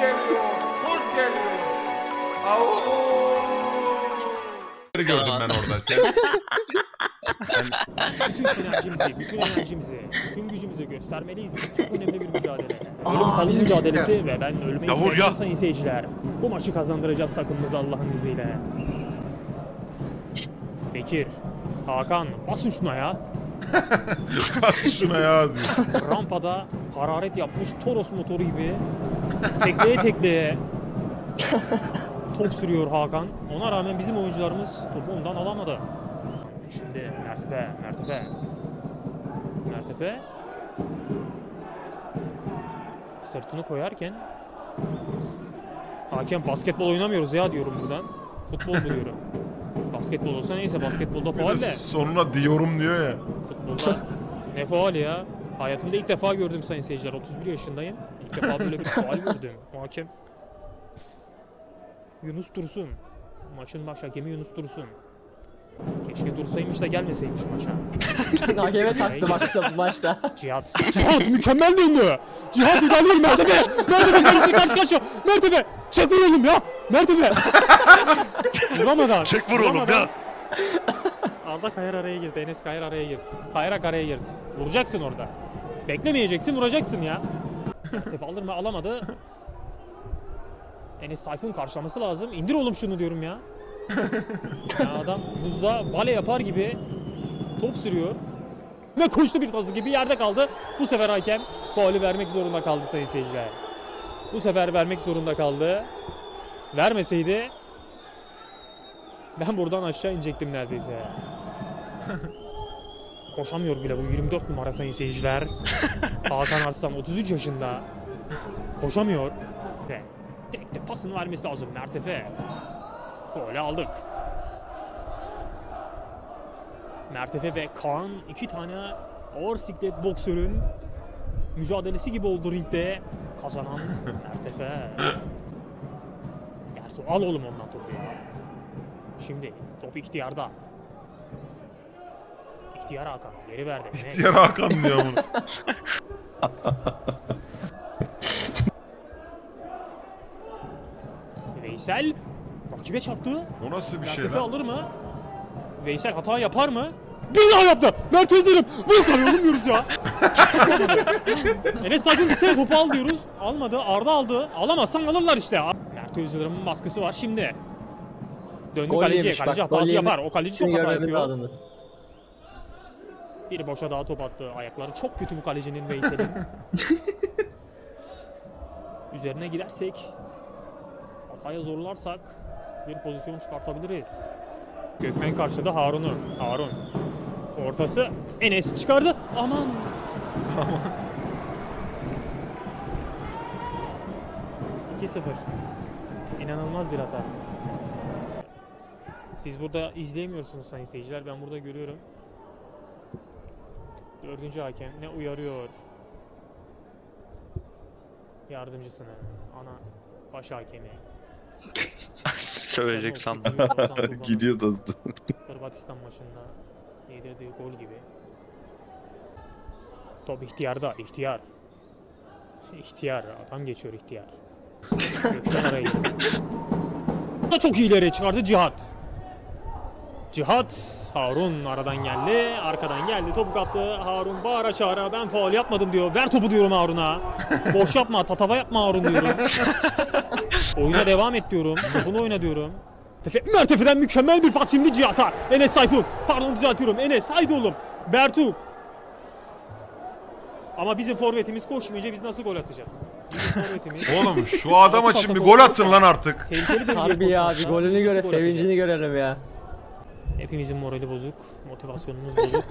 geliyor, kurt geliyor. Avuuu. Gördüm ben orada seni. Bütün enerjimizi, bütün gücümüzü göstermeliyiz. Çok önemli bir mücadele. Ölüm kalım mücadelesi ve ben ölmeyi sevmiyorsan seyirciler. Bu maçı kazandıracağız takımımızı Allah'ın izniyle. Bekir, Hakan, basın şuna ya. Basın şuna ya diyor. Rampada hararet yapmış Toros motoru gibi. Tekleye tekleye top sürüyor Hakan. Ona rağmen bizim oyuncularımız topu ondan alamadı. Şimdi Mertefe sırtını koyarken hakem basketbol oynamıyoruz ya diyorum buradan. Futbol diyorum. Basketbol olsa neyse, basketbolda faul de. Sonuna diyorum diyor ya. Futbolda ne faul ya? Hayatımda ilk defa gördüm sayın seyirciler. 31 yaşındayım. İlk defa böyle bir faul gördüm. Hakem Yunus Dursun. Maçın baş hakemi Yunus Dursun. Keşke dursaymış da gelmeseymiş maça. Hakeme taktı baksa bu maçta. Cihat. Cihat mükemmel döndü. Cihat ilerliyor Mertefe. Mertefe kaçıyor. Mertefe. Çek vur oğlum ya. Mertefe. Vuramadan. Çek vur oğlum ya. Arda Kayar araya girdi. Enes Kayar araya girdi. Kayrak araya girdi. Vuracaksın orada. Beklemeyeceksin, vuracaksın ya. Mertefe alır mı? Alamadı. Enes Tayfun karşılaması lazım. İndir oğlum şunu diyorum ya. Ya adam buzda bale yapar gibi top sürüyor ve koştu bir tazı gibi yerde kaldı. Bu sefer hakem faulü vermek zorunda kaldı sayın seyirciler. Bu sefer vermek zorunda kaldı. Vermeseydi ben buradan aşağı inecektim neredeyse. Koşamıyor bile bu 24 numara sayın seyirciler. Hakan Arslan 33 yaşında. Koşamıyor. Direkt de pasını vermesi lazım Mertefe. Faulü aldık. Mertefe ve Kaan, iki tane ağır siklet boksörün mücadelesi gibi oldu ringde. Kazanan Mertefe. Gerçi al oğlum ondan topu ya. Şimdi top ihtiyarda. İhtiyar Hakan geri verdi. İhtiyar Hakan diyor bunu. Veysel rakibe çarptı. O nasıl bir şey lan? Mertefe alır mı? Veysel hata yapar mı? Bir daha yaptı. Mert Özderim. Vursan yorulmuyoruz ya. Enes Tayfun gitsene topu al diyoruz. Almadı. Arda aldı. Alamazsan alırlar işte. Mert Özderim'in baskısı var şimdi. Döndü gol kaleciye. Yemiş, kaleci bak, hatası yapar. O kaleci çok hata yapıyor. Adını. Bir boşa daha top attı. Ayakları çok kötü bu kalecinin Veysel'in. Üzerine gidersek, hataya zorlarsak bir pozisyon çıkartabiliriz. Gökmen karşıladı Harun'u. Harun. Ortası Enes çıkardı. Aman. Aman. 2-0. İnanılmaz bir hata. Siz burada izleyemiyorsunuz sayın seyirciler. Ben burada görüyorum. Dördüncü hakem ne uyarıyor yardımcısını. Ana baş hakemi. Söyleyecek sandım. Gidiyor hızlı. Hırvatistan maçında yedirdiği gol gibi. Top ihtiyarda. İhtiyar. İhtiyar. Adam geçiyor ihtiyar. Da çok ileri çıkardı Cihat. Cihat. Harun aradan geldi. Arkadan geldi. Topu kaptı. Harun bağıra çağıra ben faul yapmadım diyor. Ver topu diyorum Harun'a. Boş yapma. Tatava yapma Harun diyorum. Oyuna devam et diyorum. Bunu oyna diyorum. Mertefe'den mükemmel bir pas şimdi Cihat'a. Enes Tayfun. Pardon düzeltiyorum. Enes haydi oğlum. Bertu. Ama bizim forvetimiz koşmayınca biz nasıl gol atacağız? Oğlum şu adama şimdi gol atın lan artık. Harbi ya bir golünü göre sevincini görelim ya. Hepimizin morali bozuk. Motivasyonumuz bozuk.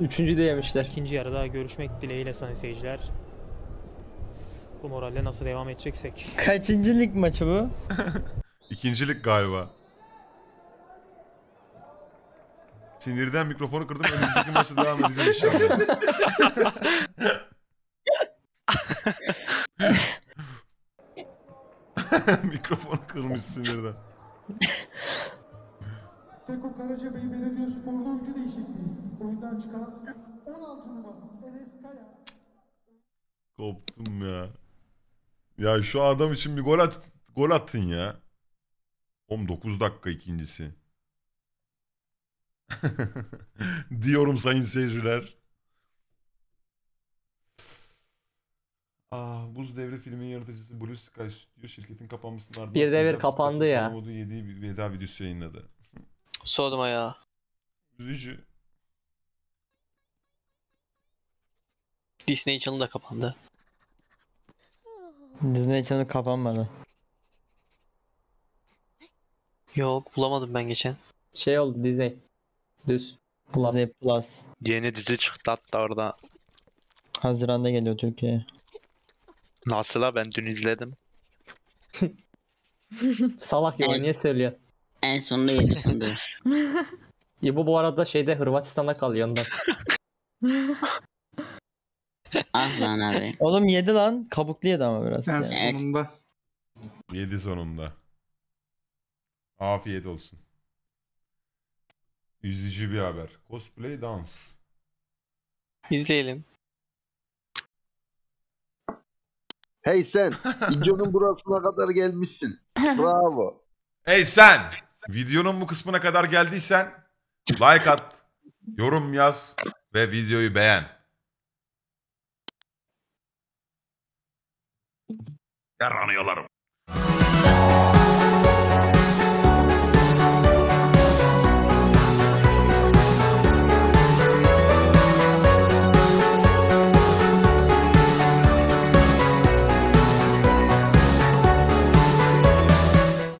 Üçüncü de yemişler. İkinci yarıda görüşmek dileğiyle sayın seyirciler. Bu moralle nasıl devam edeceksek. Kaçıncı lig maçı bu? İkinci lig galiba. Sinirden mikrofonu kırdım. Önümüzdeki maçta devam edeceğiz inşallah. Mikrofonu kırmış sinirden. Teko Karacabey Belediyespor'da oyuncu değişikliği. Oyundan çıkan 16 numara Enes Kaya. Koptum ya. Ya şu adam için bir gol attın ya. 19 dakika ikincisi. Diyorum sayın seyirciler. Ah, Buz Devri filminin yaratıcısı Blue Sky Studio şirketin kapanmasının ardından bir devir kapandı ya. Modu yediği bir veda videosu yayınladı. Sorduma ya. Üzücü. Disney Channel da kapandı. Disney Channel kapanmadı. Yok, bulamadım ben geçen. Şey oldu Disney. Düz. Plus. Disney Plus. Yeni dizi çıktı hatta orada. Haziran'da geliyor Türkiye'ye. Nasıl ha, ben dün izledim. Salak ya, niye söylüyor? En sonunda yedim. İbo bu arada şeyde Hırvatistan'da kalıyor ondan. Ah lan abi. Oğlum yedi lan, kabuklu yedi ama biraz. En yani. Sonunda. Yedi sonunda. Afiyet olsun. Üzücü bir haber. Cosplay dans. İzleyelim. Hey sen, videonun burasına kadar gelmişsin. Bravo. Hey sen, videonun bu kısmına kadar geldiysen like at, yorum yaz ve videoyu beğen. Yaranıyorlarım.